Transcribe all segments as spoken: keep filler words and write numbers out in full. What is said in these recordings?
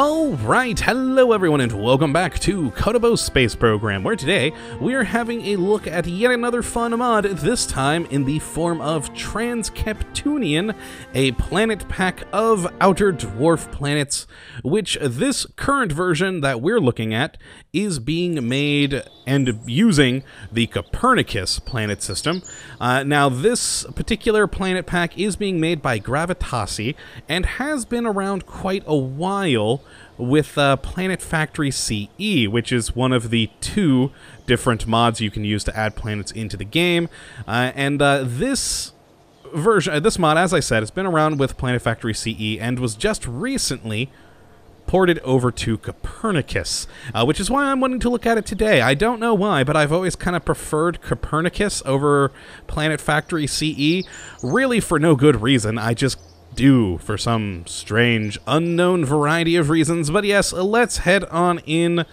Alright, hello everyone and welcome back to Kottabos Space Program, where today we are having a look at yet another fun mod, this time in the form of Transkeptunian, a planet pack of outer dwarf planets, which this current version that we're looking at is being made and using the Kopernicus planet system. Uh, now this particular planet pack is being made by Gravitasi and has been around quite a while with uh, Planet Factory C E, which is one of the two different mods you can use to add planets into the game. Uh, and uh, this version, uh, this mod, as I said, has been around with Planet Factory C E and was just recently ported over to Kopernicus, uh, which is why I'm wanting to look at it today. I don't know why, but I've always kind of preferred Kopernicus over Planet Factory C E, really for no good reason. I just do for some strange, unknown variety of reasons. But yes, let's head on in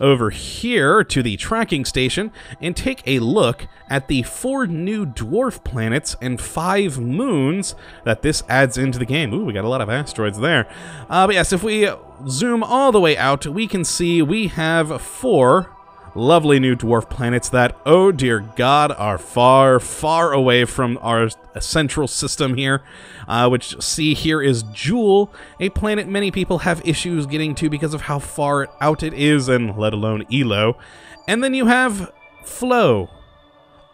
over here to the tracking station and take a look at the four new dwarf planets and five moons that this adds into the game. Ooh, we got a lot of asteroids there. Uh, but yes, if we zoom all the way out, we can see we have four lovely new dwarf planets that, oh dear God, are far, far away from our central system here, uh, which see here is Jewel, a planet many people have issues getting to because of how far out it is, and let alone E L O. And then you have Flow,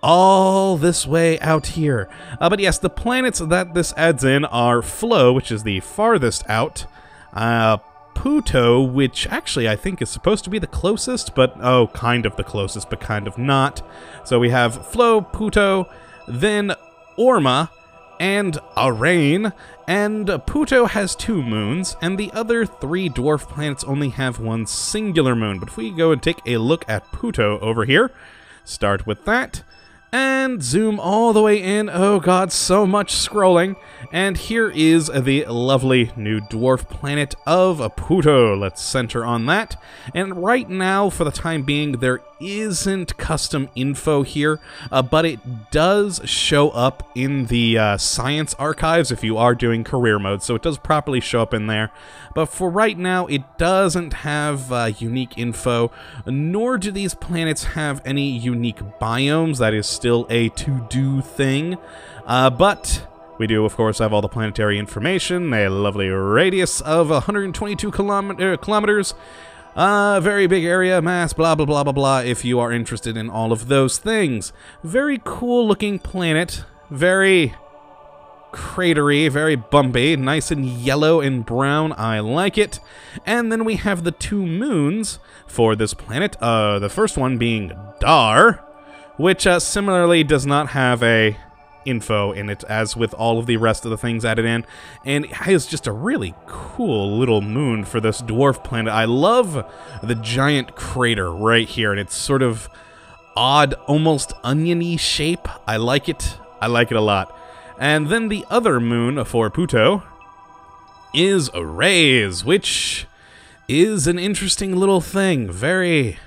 all this way out here. Uh, but yes, the planets that this adds in are Flow, which is the farthest out, uh, Pluto, which actually I think is supposed to be the closest, but oh, kind of the closest, but kind of not. So we have Flo, Pluto, then Orma, and Arane, and Pluto has two moons, and the other three dwarf planets only have one singular moon. But if we go and take a look at Pluto over here, start with that, and zoom all the way in. Oh God, so much scrolling. And here is the lovely new dwarf planet of Pluto. Let's center on that. And right now, for the time being, there isn't custom info here, uh, but it does show up in the uh, science archives if you are doing career mode, so it does properly show up in there. But for right now, it doesn't have uh, unique info, nor do these planets have any unique biomes. That is still a to-do thing, uh, but we do, of course, have all the planetary information, a lovely radius of one hundred twenty-two kilometer, kilometers, Uh, very big area, mass, blah, blah, blah, blah, blah, if you are interested in all of those things. Very cool looking planet, very cratery, very bumpy, nice and yellow and brown, I like it. And then we have the two moons for this planet, uh, the first one being Dar, which uh, similarly does not have a info in it, as with all of the rest of the things added in, and it has just a really cool little moon for this dwarf planet. I love the giant crater right here, and it's sort of odd, almost oniony shape. I like it. I like it a lot. And then the other moon for Pluto is Arrays, which is an interesting little thing. Very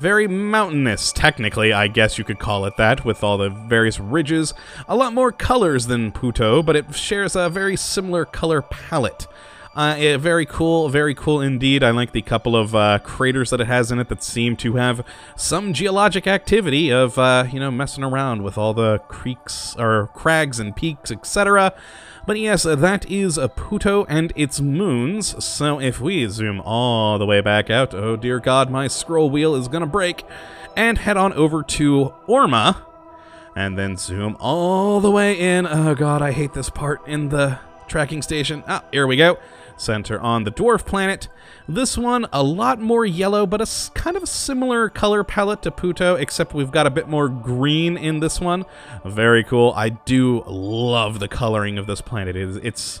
Very mountainous, technically, I guess you could call it that, with all the various ridges. A lot more colors than Pluto, but it shares a very similar color palette. Uh, very cool, very cool indeed. I like the couple of uh, craters that it has in it that seem to have some geologic activity of, uh, you know, messing around with all the creeks or crags and peaks, et cetera. But yes, that is Pluto and its moons. So if we zoom all the way back out, oh dear God, my scroll wheel is gonna break, and head on over to Orma, and then zoom all the way in. Oh God, I hate this part in the tracking station. Ah, here we go. Center on the dwarf planet. This one, a lot more yellow, but a kind of similar color palette to Pluto, except we've got a bit more green in this one. Very cool. I do love the coloring of this planet. It is, it's,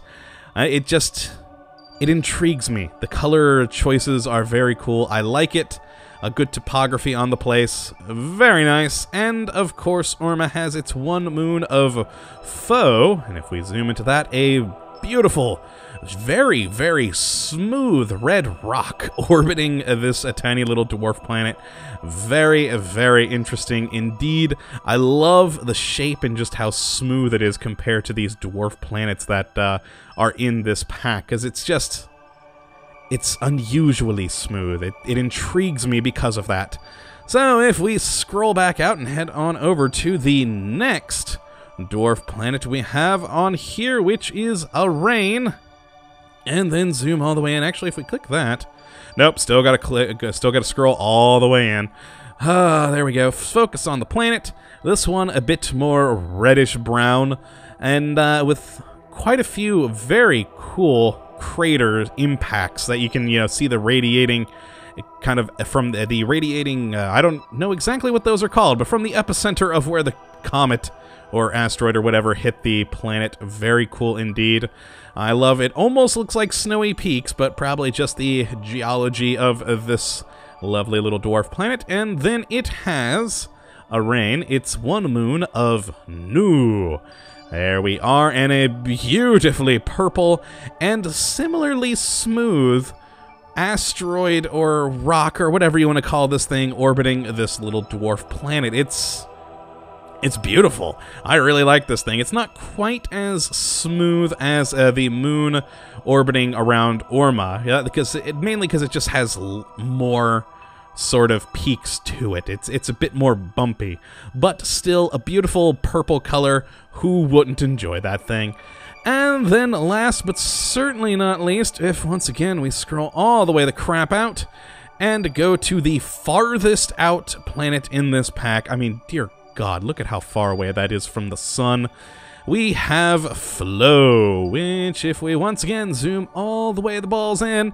uh, it just, it intrigues me. The color choices are very cool. I like it. A good topography on the place. Very nice. And of course, Orma has its one moon of Fo, and if we zoom into that, a beautiful, very, very smooth red rock orbiting this a tiny little dwarf planet. Very, very interesting indeed. I love the shape and just how smooth it is compared to these dwarf planets that uh, are in this pack, because it's just, It's unusually smooth. It, it intrigues me because of that. So if we scroll back out and head on over to the next dwarf planet we have on here, which is Arane, and then zoom all the way in. Actually, if we click that, nope, still gotta click, still gotta scroll all the way in. Ah, there we go. Focus on the planet. This one a bit more reddish brown, and uh, with quite a few very cool crater impacts that you can, you know, see the radiating, kind of from the, the radiating. Uh, I don't know exactly what those are called, but from the epicenter of where the comet or asteroid or whatever hit the planet. Very cool indeed. I love it. Almost looks like snowy peaks, but probably just the geology of this lovely little dwarf planet. And then it has Arane. It's one moon of Nu. There we are, and a beautifully purple and similarly smooth asteroid or rock or whatever you want to call this thing orbiting this little dwarf planet. It's... It's beautiful. I really like this thing. It's not quite as smooth as uh, the moon orbiting around Orma, yeah, because it, mainly because it just has l more sort of peaks to it. It's it's a bit more bumpy, but still a beautiful purple color. Who wouldn't enjoy that thing? And then last but certainly not least, if once again we scroll all the way the crap out and go to the farthest out planet in this pack, I mean, dear God, look at how far away that is from the sun. We have Flow, which if we once again zoom all the way the balls in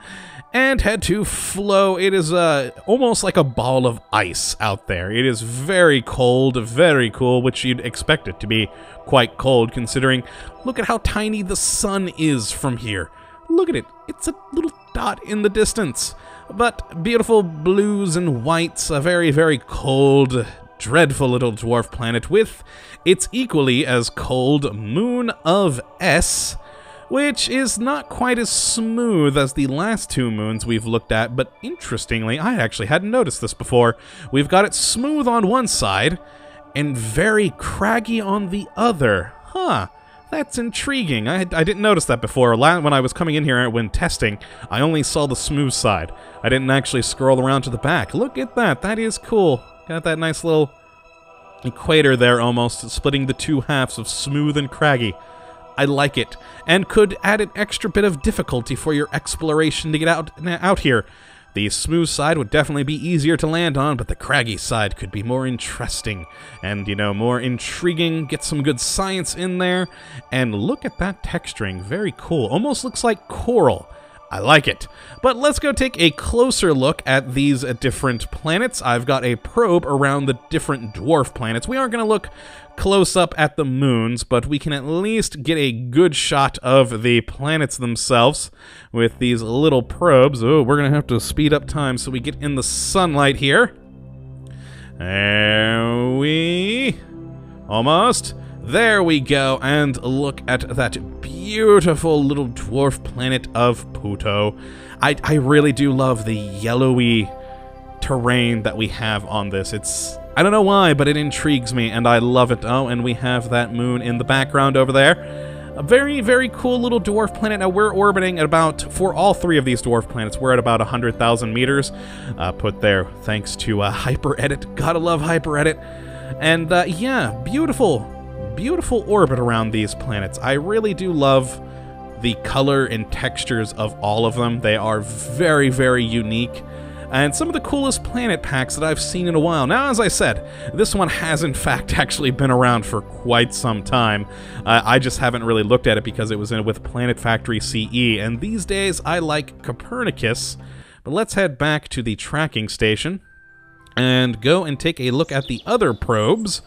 and head to Flow, it is uh, almost like a ball of ice out there. It is very cold, very cool, which you'd expect it to be quite cold considering, look at how tiny the sun is from here. Look at it, it's a little dot in the distance. But beautiful blues and whites, a very, very cold, dreadful little dwarf planet with its equally as cold moon of S, which is not quite as smooth as the last two moons we've looked at, but interestingly, I actually hadn't noticed this before. We've got it smooth on one side and very craggy on the other. Huh. That's intriguing. I, I didn't notice that before. When I was coming in here when testing, I only saw the smooth side. I didn't actually scroll around to the back. Look at that. That is cool. Got that nice little equator there almost, splitting the two halves of smooth and craggy. I like it, and could add an extra bit of difficulty for your exploration to get out, out here. The smooth side would definitely be easier to land on, but the craggy side could be more interesting and, you know, more intriguing. Get some good science in there, and look at that texturing. Very cool. Almost looks like coral. I like it. But let's go take a closer look at these different planets. I've got a probe around the different dwarf planets. We aren't going to look close up at the moons, but we can at least get a good shot of the planets themselves with these little probes. Oh, we're going to have to speed up time so we get in the sunlight here. There we... Almost. There we go, and look at that beautiful little dwarf planet of Puto. I, I really do love the yellowy terrain that we have on this. It's, I don't know why, but it intrigues me, and I love it. Oh, and we have that moon in the background over there. A very, very cool little dwarf planet. Now, we're orbiting at about, for all three of these dwarf planets, we're at about one hundred thousand meters uh, put there thanks to uh, HyperEdit. Gotta love HyperEdit. And, uh, yeah, beautiful. Beautiful orbit around these planets. I really do love the color and textures of all of them. They are very, very unique, and some of the coolest planet packs that I've seen in a while. Now, as I said, this one has in fact actually been around for quite some time. Uh, I just haven't really looked at it because it was in with Planet Factory C E, and these days I like Kopernicus. But let's head back to the tracking station and go and take a look at the other probes.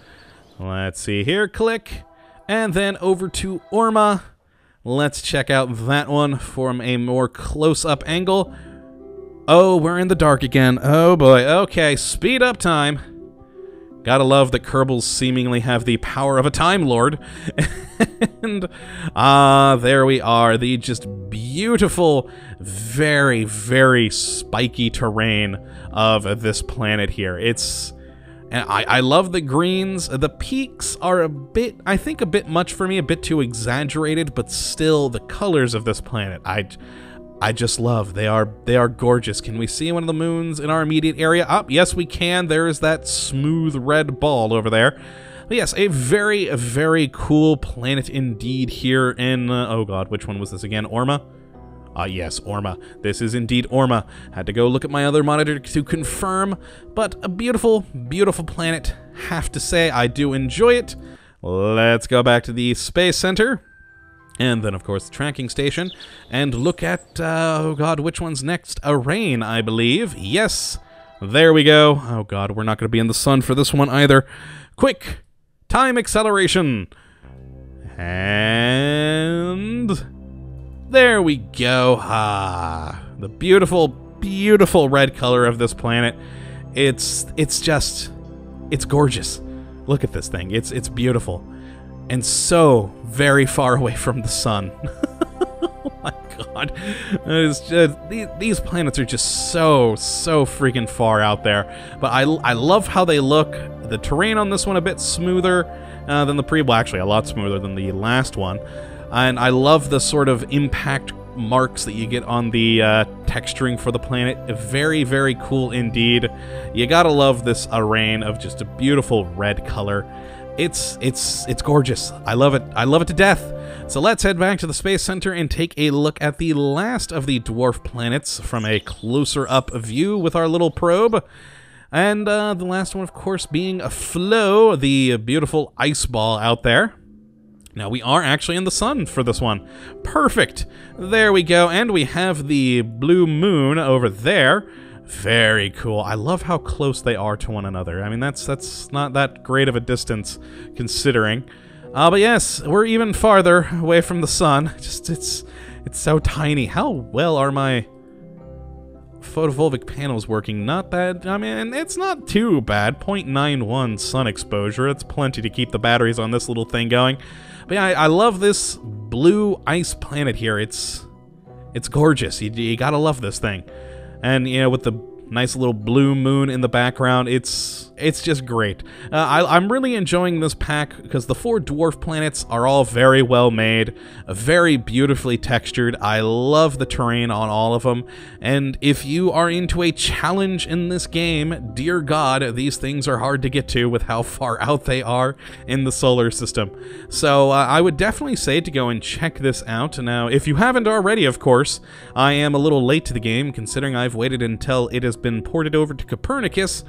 Let's see here, click, and then over to Orma. Let's check out that one from a more close-up angle. Oh, we're in the dark again. Oh boy, okay, speed up time. Gotta love that Kerbals seemingly have the power of a Time Lord. And, ah, there we are, the just beautiful, very, very spiky terrain of this planet here. It's... And I, I love the greens. The peaks are a bit, I think, a bit much for me, a bit too exaggerated, but still the colors of this planet. I, I just love. They are they are gorgeous. Can we see one of the moons in our immediate area? Up, oh, yes, we can. There is that smooth red ball over there. But yes, a very, very cool planet indeed here in... Uh, oh god, which one was this again? Orma? Ah, uh, yes, Orma. This is indeed Orma. Had to go look at my other monitor to confirm, but a beautiful, beautiful planet. Have to say, I do enjoy it. Let's go back to the Space Center. And then, of course, the tracking station. And look at, uh, oh god, which one's next? Arrain, I believe. Yes, there we go. Oh god, we're not going to be in the sun for this one either. Quick, time acceleration. And... there we go. Ah, the beautiful, beautiful red color of this planet. It's, it's just, it's gorgeous. Look at this thing. It's, it's beautiful. And so very far away from the sun. Oh my god. It's just, these, these planets are just so, so freaking far out there. But I, I love how they look. The terrain on this one a bit smoother uh, than the pre- well, actually a lot smoother than the last one. And I love the sort of impact marks that you get on the uh, texturing for the planet. Very, very cool indeed. You gotta love this array of just a beautiful red color. It's it's it's gorgeous. I love it. I love it to death. So let's head back to the Space Center and take a look at the last of the dwarf planets from a closer up view with our little probe. And uh, the last one, of course, being Flow, the beautiful ice ball out there. Now we are actually in the sun for this one. Perfect. There we go. And we have the blue moon over there. Very cool. I love how close they are to one another. I mean, that's that's not that great of a distance considering. Uh, but yes, we're even farther away from the sun. Just it's it's so tiny. How well are my photovoltaic panels working? Not that, I mean, it's not too bad. zero point nine one sun exposure. It's plenty to keep the batteries on this little thing going. But yeah, I, I love this blue ice planet here. It's it's gorgeous. You, you gotta love this thing. And you know, with the nice little blue moon in the background, it's it's just great. Uh, I, I'm really enjoying this pack because the four dwarf planets are all very well made, very beautifully textured. I love the terrain on all of them. And if you are into a challenge in this game, dear God, these things are hard to get to with how far out they are in the solar system. So uh, I would definitely say to go and check this out. Now, if you haven't already, of course, I am a little late to the game considering I've waited until it has been ported over to Kopernicus,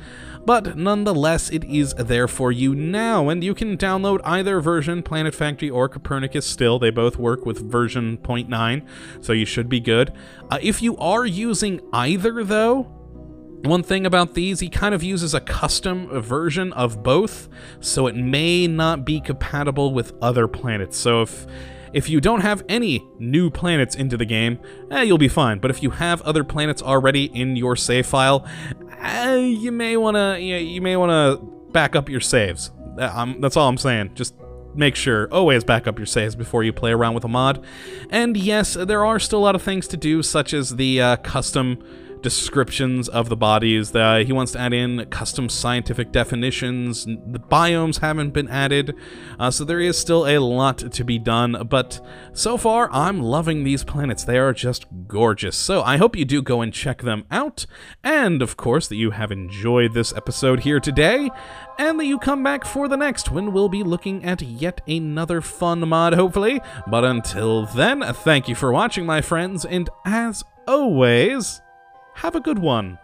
but nonetheless, it is there for you now, and you can download either version, Planet Factory or Kopernicus still. They both work with version zero point nine, so you should be good. Uh, if you are using either, though, one thing about these, he kind of uses a custom version of both, so it may not be compatible with other planets. So if... If you don't have any new planets into the game, eh, you'll be fine. But if you have other planets already in your save file, eh, you may wanna you, know, you may wanna back up your saves. I'm, that's all I'm saying. Just make sure always back up your saves before you play around with a mod. And yes, there are still a lot of things to do, such as the uh, custom descriptions of the bodies. Uh, he wants to add in custom scientific definitions. The biomes haven't been added, uh, so there is still a lot to be done, but so far I'm loving these planets. They are just gorgeous, so I hope you do go and check them out, and of course that you have enjoyed this episode here today, and that you come back for the next when we'll be looking at yet another fun mod, hopefully. But until then, thank you for watching, my friends, and as always, have a good one.